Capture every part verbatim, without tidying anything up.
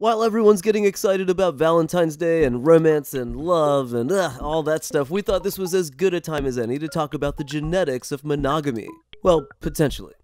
While everyone's getting excited about Valentine's Day and romance and love and uh, all that stuff, we thought this was as good a time as any to talk about the genetics of monogamy. Well, potentially.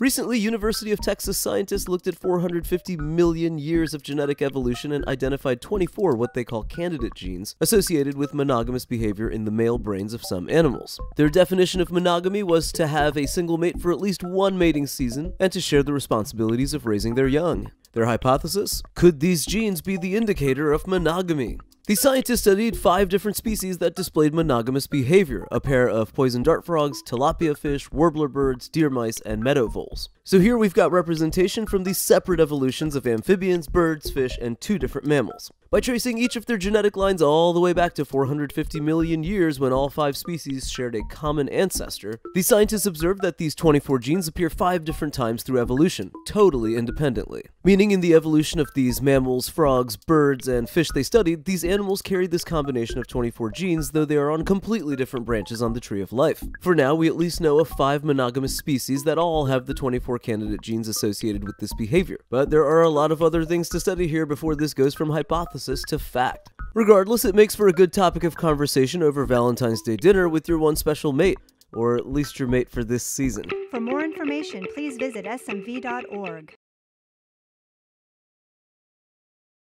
Recently, University of Texas scientists looked at four hundred fifty million years of genetic evolution and identified twenty-four what they call candidate genes associated with monogamous behavior in the male brains of some animals. Their definition of monogamy was to have a single mate for at least one mating season and to share the responsibilities of raising their young. Their hypothesis? Could these genes be the indicator of monogamy? The scientists studied five different species that displayed monogamous behavior, a pair of poison dart frogs, tilapia fish, warbler birds, deer mice, and meadow voles. So here we've got representation from the separate evolutions of amphibians, birds, fish, and two different mammals. By tracing each of their genetic lines all the way back to four hundred fifty million years when all five species shared a common ancestor, the scientists observed that these twenty-four genes appear five different times through evolution, totally independently. Meaning in the evolution of these mammals, frogs, birds, and fish they studied, these animals carry this combination of twenty-four genes, though they are on completely different branches on the tree of life. For now, we at least know of five monogamous species that all have the twenty-four candidate genes associated with this behavior. But there are a lot of other things to study here before this goes from hypothesis to fact. Regardless, it makes for a good topic of conversation over Valentine's Day dinner with your one special mate, or at least your mate for this season. For more information, please visit S M V dot org.